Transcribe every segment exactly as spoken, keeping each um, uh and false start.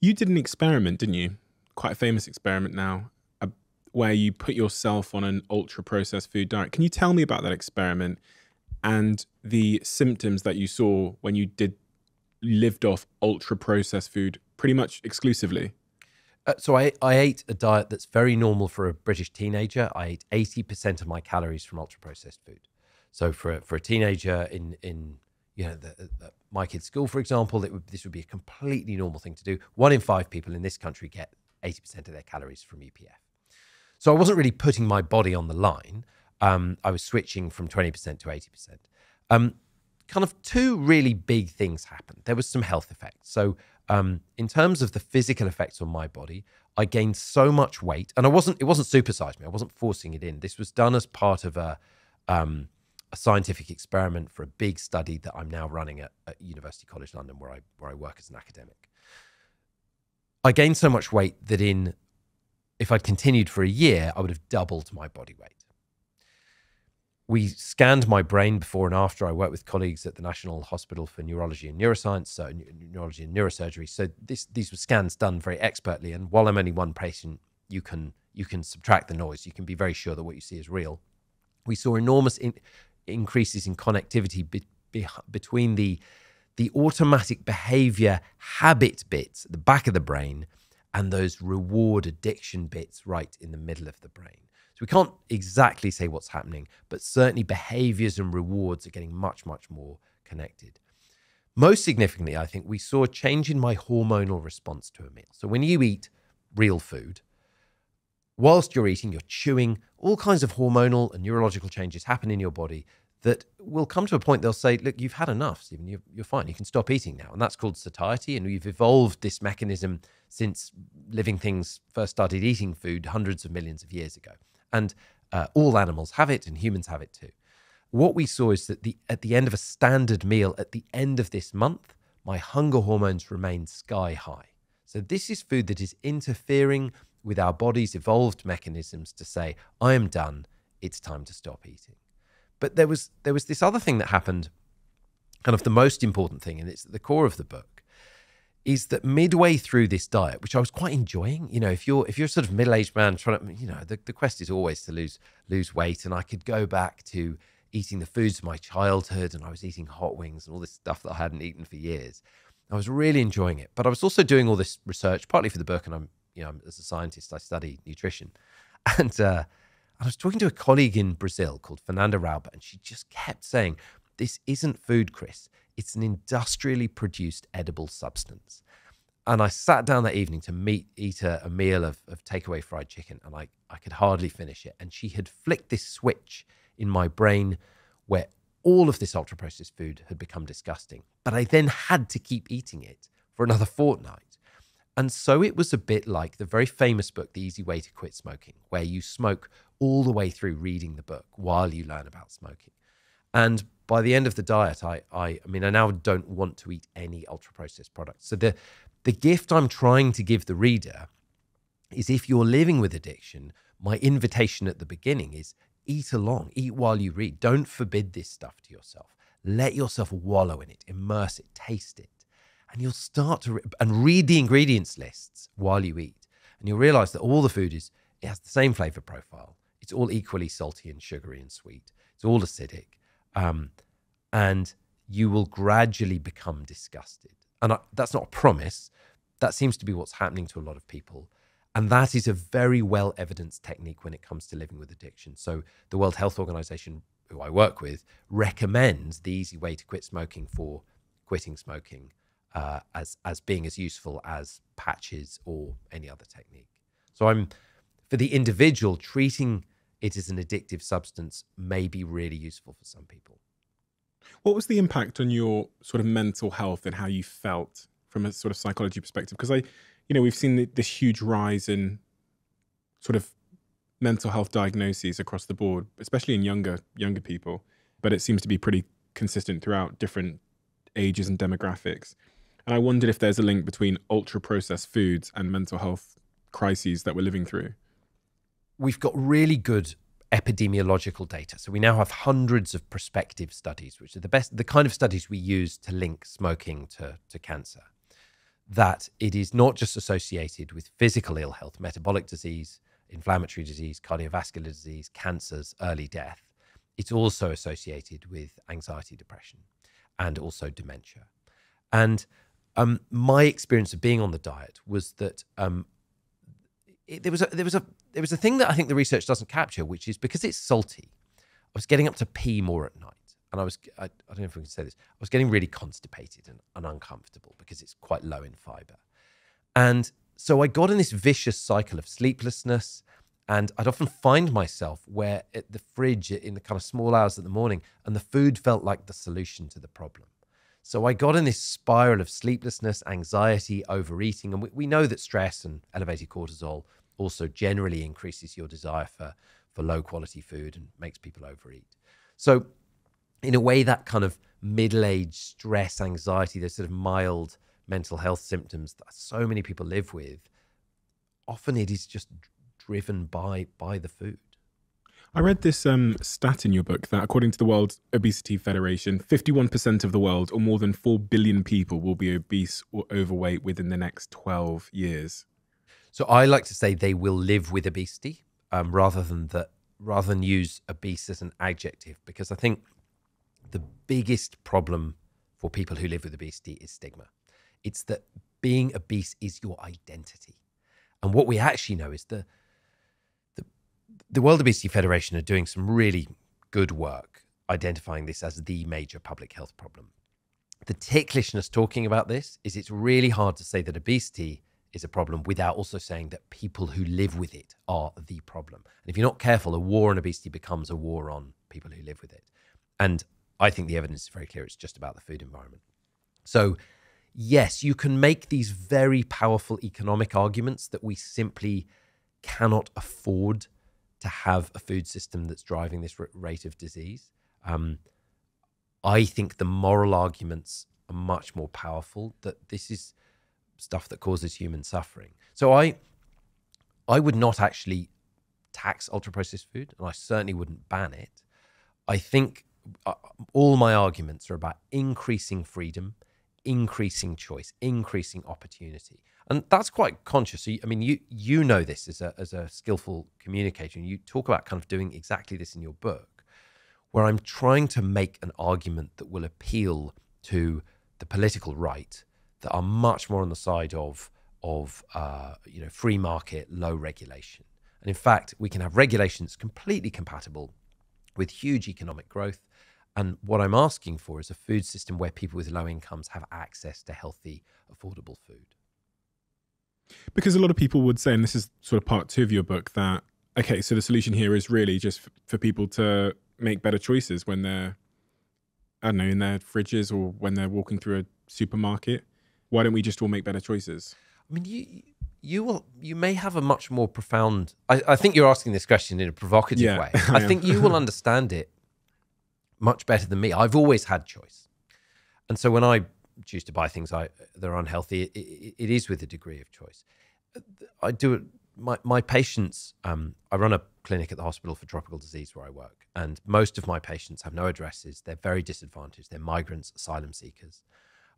You did an experiment, didn't you? Quite a famous experiment now, uh, where you put yourself on an ultra-processed food diet. Can you tell me about that experiment and the symptoms that you saw when you did lived off ultra-processed food pretty much exclusively? Uh, so I, I ate a diet that's very normal for a British teenager. I ate eighty percent of my calories from ultra-processed food. So for a, for a teenager in, in you know, the, the, my kid's school, for example, it would, this would be a completely normal thing to do. One in five people in this country get eighty percent of their calories from U P F. So I wasn't really putting my body on the line. Um, I was switching from twenty percent to eighty percent. Um, kind of two really big things happened. There was some health effects. So Um, in terms of the physical effects on my body, I gained so much weight, and I wasn't, it wasn't supersized me. I wasn't forcing it in. This was done as part of a, um, a scientific experiment for a big study that I'm now running at, at University College London, where I, where I work as an academic. I gained so much weight that in, if I'd continued for a year, I would have doubled my body weight. We scanned my brain before and after. I worked with colleagues at the National Hospital for Neurology and Neuroscience, so Neurology and Neurosurgery. So this, these were scans done very expertly. And while I'm only one patient, you can, you can subtract the noise. You can be very sure that what you see is real. We saw enormous in, increases in connectivity be, be, between the, the automatic behavior habit bits at the back of the brain and those reward addiction bits right in the middle of the brain. So we can't exactly say what's happening, but certainly behaviors and rewards are getting much, much more connected. Most significantly, I think we saw a change in my hormonal response to a meal. So when you eat real food, whilst you're eating, you're chewing, all kinds of hormonal and neurological changes happen in your body that will come to a point they'll say, look, you've had enough, Stephen, you're, you're fine, you can stop eating now. And that's called satiety. And we've evolved this mechanism since living things first started eating food hundreds of millions of years ago. And uh, all animals have it, and humans have it too. What we saw is that the, at the end of a standard meal, at the end of this month, my hunger hormones remain sky high. So this is food that is interfering with our body's evolved mechanisms to say, I am done, it's time to stop eating. But there was, there was this other thing that happened, kind of the most important thing, and it's at the core of the book, is that midway through this diet, which I was quite enjoying, you know, if you're if you're a sort of middle-aged man trying to, you know, the, the quest is always to lose lose weight, and I could go back to eating the foods of my childhood, and I was eating hot wings and all this stuff that I hadn't eaten for years. I was really enjoying it, but I was also doing all this research, partly for the book, and I'm, you know, as a scientist, I study nutrition. And uh, I was talking to a colleague in Brazil called Fernanda Rauber, and she just kept saying, this isn't food, Chris. It's an industrially produced edible substance. And I sat down that evening to meet, eat a, a meal of, of takeaway fried chicken, and I, I could hardly finish it. And she had flicked this switch in my brain where all of this ultra-processed food had become disgusting. But I then had to keep eating it for another fortnight. And so it was a bit like the very famous book, The Easy Way to Quit Smoking, where you smoke all the way through reading the book while you learn about smoking. And by the end of the diet, I, I, I mean, I now don't want to eat any ultra-processed products. So the, the gift I'm trying to give the reader is, if you're living with addiction, my invitation at the beginning is eat along, eat while you read. Don't forbid this stuff to yourself. Let yourself wallow in it, immerse it, taste it. And you'll start to, re and read the ingredients lists while you eat. And you'll realize that all the food is, it has the same flavor profile. It's all equally salty and sugary and sweet. It's all acidic. Um, and you will gradually become disgusted. And I, that's not a promise. That seems to be what's happening to a lot of people. And that is a very well-evidenced technique when it comes to living with addiction. So the World Health Organization, who I work with, recommends The Easy Way to Quit Smoking for quitting smoking uh, as, as being as useful as patches or any other technique. So I'm, for the individual, treating it is an addictive substance may be really useful for some people. What was the impact on your sort of mental health and how you felt from a sort of psychology perspective? Because I, you know, we've seen the, this huge rise in sort of mental health diagnoses across the board, especially in younger, younger people, but it seems to be pretty consistent throughout different ages and demographics. And I wondered if there's a link between ultra-processed foods and mental health crises that we're living through. We've got really good epidemiological data. So we now have hundreds of prospective studies, which are the best, the kind of studies we use to link smoking to, to cancer. that it is not just associated with physical ill health, metabolic disease, inflammatory disease, cardiovascular disease, cancers, early death. It's also associated with anxiety, depression, and also dementia. And um, my experience of being on the diet was that um, it, there was a, there was a there was a thing that I think the research doesn't capture, which is because it's salty, I was getting up to pee more at night. And I was, I, I don't know if we can say this, I was getting really constipated and, and uncomfortable because it's quite low in fiber. And so I got in this vicious cycle of sleeplessness, and I'd often find myself where at the fridge in the kind of small hours of the morning, and the food felt like the solution to the problem. So I got in this spiral of sleeplessness, anxiety, overeating. And we, we know that stress and elevated cortisol also generally increases your desire for, for low quality food and makes people overeat. So in a way, that kind of middle-aged stress, anxiety, those sort of mild mental health symptoms that so many people live with, often it is just driven by, by the food. I read this um, stat in your book that according to the World Obesity Federation, fifty-one percent of the world, or more than four billion people, will be obese or overweight within the next twelve years. So I like to say they will live with obesity um, rather than the, rather than use obese as an adjective, because I think the biggest problem for people who live with obesity is stigma. It's that being obese is your identity. And what we actually know is the, the, the World Obesity Federation are doing some really good work identifying this as the major public health problem. The ticklishness talking about this is it's really hard to say that obesity is a problem without also saying that people who live with it are the problem. And if you're not careful, a war on obesity becomes a war on people who live with it. And I think the evidence is very clear. It's just about the food environment. So yes, you can make these very powerful economic arguments that we simply cannot afford to have a food system that's driving this rate of disease. Um, I think the moral arguments are much more powerful, that this is stuff that causes human suffering. So I, I would not actually tax ultra-processed food, and I certainly wouldn't ban it. I think all my arguments are about increasing freedom, increasing choice, increasing opportunity. And that's quite conscious. So, I mean, you you know this as a, as a skillful communicator, and you talk about kind of doing exactly this in your book, where I'm trying to make an argument that will appeal to the political right that are much more on the side of, of uh, you know, free market, low regulation. And in fact, we can have regulations completely compatible with huge economic growth. And what I'm asking for is a food system where people with low incomes have access to healthy, affordable food. Because a lot of people would say, and this is sort of part two of your book, that, okay, so the solution here is really just for people to make better choices when they're, I don't know, in their fridges or when they're walking through a supermarket. Why don't we just all make better choices? I mean, you, you will, you may have a much more profound, I, I think you're asking this question in a provocative yeah, way. I, I think you will understand it much better than me. I've always had choice. And so when I choose to buy things I, that are unhealthy, it, it, it is with a degree of choice. I do, my, my patients, um, I run a clinic at the Hospital for Tropical Disease where I work, and most of my patients have no addresses. They're very disadvantaged. They're migrants, asylum seekers.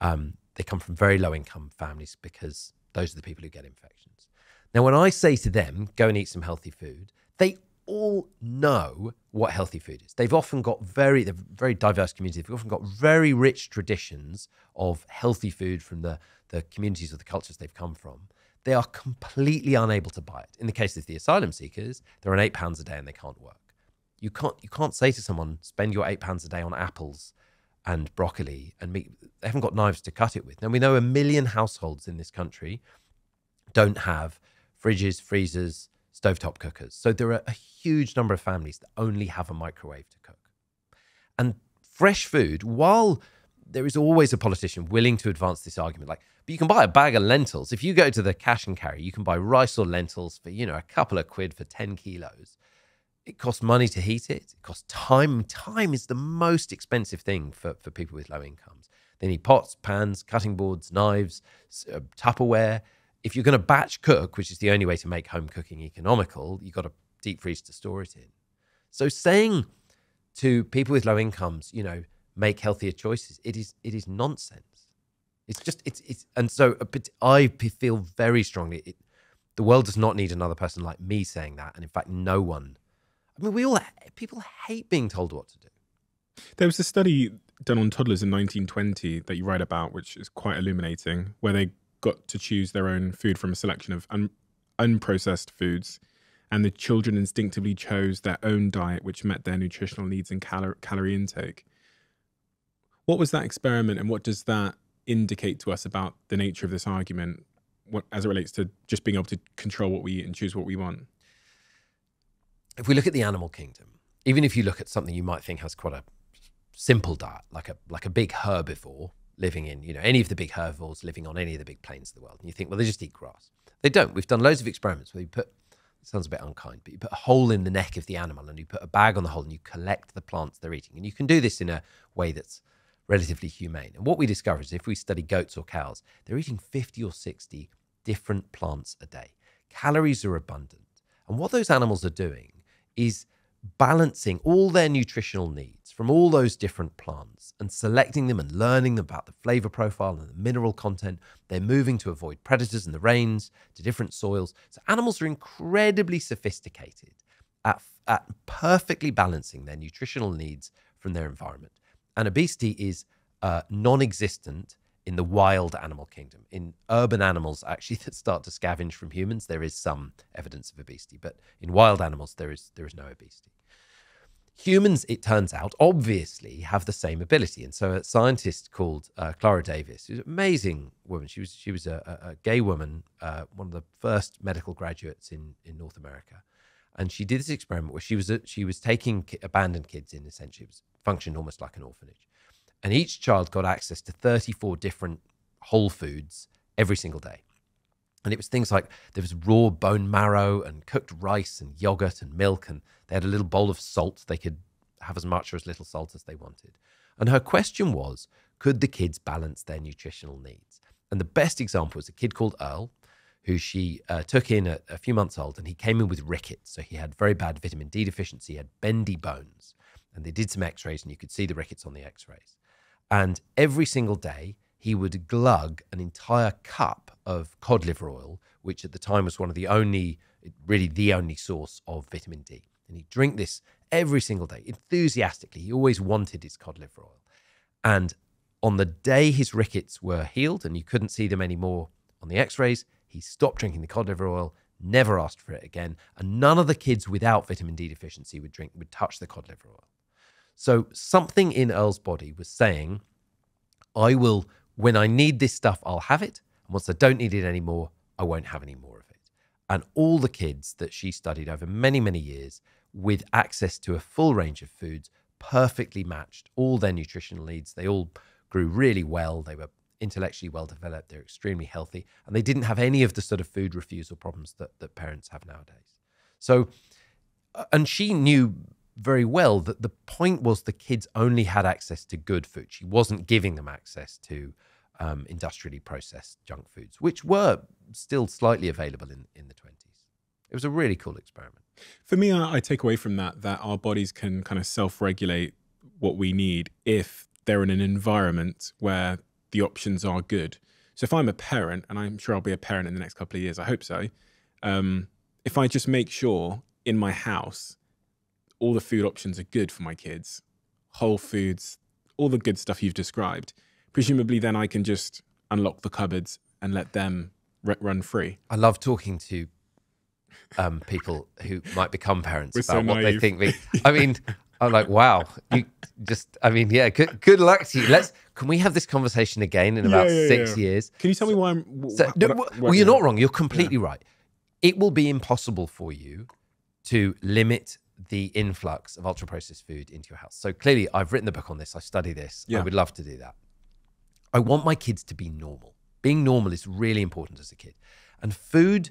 Um, they come from very low income families because those are the people who get infections. Now, when I say to them, go and eat some healthy food, they all know what healthy food is. They've often got very, they're very diverse communities. They've often got very rich traditions of healthy food from the, the communities or the cultures they've come from. They are completely unable to buy it. In the case of the asylum seekers, they're on eight pounds a day and they can't work. You can't, you can't say to someone, spend your eight pounds a day on apples and broccoli and meat. They haven't got knives to cut it with. Now, we know a million households in this country don't have fridges, freezers, stovetop cookers. So there are a huge number of families that only have a microwave to cook. And fresh food, while there is always a politician willing to advance this argument, like, but you can buy a bag of lentils. If you go to the cash and carry, you can buy rice or lentils for, you know, a couple of quid for ten kilos. It costs money to heat it. It costs time. Time is the most expensive thing for, for people with low incomes. They need pots, pans, cutting boards, knives, uh, Tupperware. If you're going to batch cook, which is the only way to make home cooking economical, you've got to deep freeze to store it in. So saying to people with low incomes, you know, make healthier choices, it is, it is nonsense. It's just, it's, it's, and so I feel very strongly, it, the world does not need another person like me saying that. And in fact, no one, I mean, we all, people hate being told what to do. There was a study done on toddlers in nineteen twenty that you write about, which is quite illuminating, where they got to choose their own food from a selection of un unprocessed foods. And the children instinctively chose their own diet, which met their nutritional needs and cal calorie intake. What was that experiment, and what does that indicate to us about the nature of this argument, what, as it relates to just being able to control what we eat and choose what we want? If we look at the animal kingdom, even if you look at something you might think has quite a simple diet, like a, like a big herbivore living in, you know, any of the big herbivores living on any of the big plains of the world, and you think, well, they just eat grass. They don't. We've done loads of experiments where you put, it sounds a bit unkind, but you put a hole in the neck of the animal and you put a bag on the hole and you collect the plants they're eating. And you can do this in a way that's relatively humane. And what we discover is if we study goats or cows, they're eating fifty or sixty different plants a day. Calories are abundant. And what those animals are doing is balancing all their nutritional needs from all those different plants and selecting them and learning about the flavor profile and the mineral content. They're moving to avoid predators and the rains, to different soils. So animals are incredibly sophisticated at, at perfectly balancing their nutritional needs from their environment. And obesity is uh, non-existent in the wild animal kingdom. In urban animals, actually, that start to scavenge from humans, there is some evidence of obesity. But in wild animals, there is, there is no obesity. Humans, it turns out, obviously have the same ability. And so a scientist called uh, Clara Davis, who's an amazing woman. She was, she was a, a gay woman, uh, one of the first medical graduates in, in North America. And she did this experiment where she was, a, she was taking ki abandoned kids in, essentially. It was, functioned almost like an orphanage. And each child got access to thirty-four different whole foods every single day. And it was things like, there was raw bone marrow and cooked rice and yogurt and milk. And they had a little bowl of salt. They could have as much or as little salt as they wanted. And her question was, could the kids balance their nutritional needs? And the best example was a kid called Earl, who she uh, took in at a few months old, and he came in with rickets. So he had very bad vitamin D deficiency, he had bendy bones. And they did some x-rays and you could see the rickets on the x-rays. And every single day, he would glug an entire cup of cod liver oil, which at the time was one of the only, really the only source of vitamin D. And he'd drink this every single day, enthusiastically. He always wanted his cod liver oil. And on the day his rickets were healed and you couldn't see them anymore on the x-rays, he stopped drinking the cod liver oil, never asked for it again, and none of the kids without vitamin D deficiency would drink, would touch the cod liver oil. So something in Earl's body was saying, I will, when I need this stuff, I'll have it. And once I don't need it anymore, I won't have any more of it. And all the kids that she studied over many, many years with access to a full range of foods perfectly matched all their nutritional needs. They all grew really well. They were intellectually well-developed, they're extremely healthy, and they didn't have any of the sort of food refusal problems that, that parents have nowadays. So, and she knew very well that the point was the kids only had access to good food. She wasn't giving them access to um, industrially processed junk foods, which were still slightly available in, in the twenties. It was a really cool experiment. For me, I, I take away from that, that our bodies can kind of self-regulate what we need if they're in an environment where the options are good. So if I'm a parent, and I'm sure I'll be a parent in the next couple of years, I hope so. Um, if I just make sure in my house, all the food options are good for my kids, whole foods, all the good stuff you've described, presumably then I can just unlock the cupboards and let them run free. I love talking to um, people who might become parents We're about so what naive. they think. We, I mean, I'm like, wow, you just, I mean, yeah, good, good luck to you. Let's, can we have this conversation again in about yeah, yeah, six yeah. years? Can you tell me why I'm... So, no, well, well, you're not wrong. You're completely yeah. right. It will be impossible for you to limit the influx of ultra-processed food into your house. So clearly, I've written the book on this. I study this. Yeah. I would love to do that. I want my kids to be normal. Being normal is really important as a kid. And food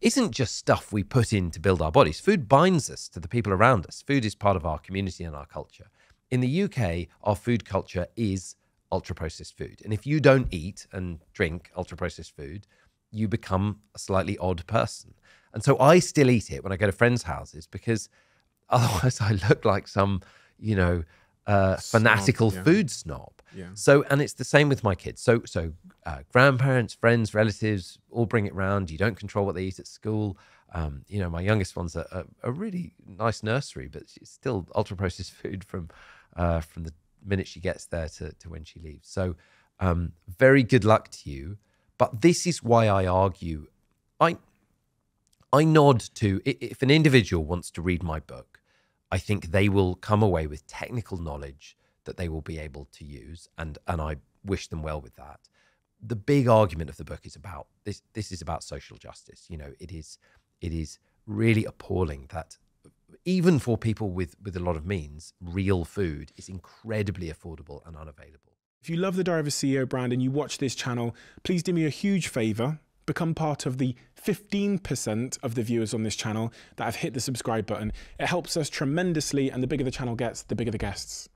isn't just stuff we put in to build our bodies. Food binds us to the people around us. Food is part of our community and our culture. In the U K, our food culture is ultra-processed food. And if you don't eat and drink ultra-processed food, you become a slightly odd person. And so I still eat it when I go to friends' houses because otherwise I look like some, you know, uh, fanatical snob, yeah. food snob. Yeah. So, and it's the same with my kids. So, so uh, grandparents, friends, relatives, all bring it round. You don't control what they eat at school. Um, you know, my youngest one's a, a, a really nice nursery, but she's still ultra processed food from uh, from the minute she gets there to, to when she leaves. So um, very good luck to you. But this is why I argue, I, I nod to, if an individual wants to read my book, I think they will come away with technical knowledge that they will be able to use. And, and I wish them well with that. The big argument of the book is about this. This is about social justice. You know, it is, it is really appalling that even for people with, with a lot of means, real food is incredibly affordable and unavailable. If you love the Diary of a C E O brand and you watch this channel, please do me a huge favor. Become part of the fifteen percent of the viewers on this channel that have hit the subscribe button. It helps us tremendously, and the bigger the channel gets, the bigger the guests.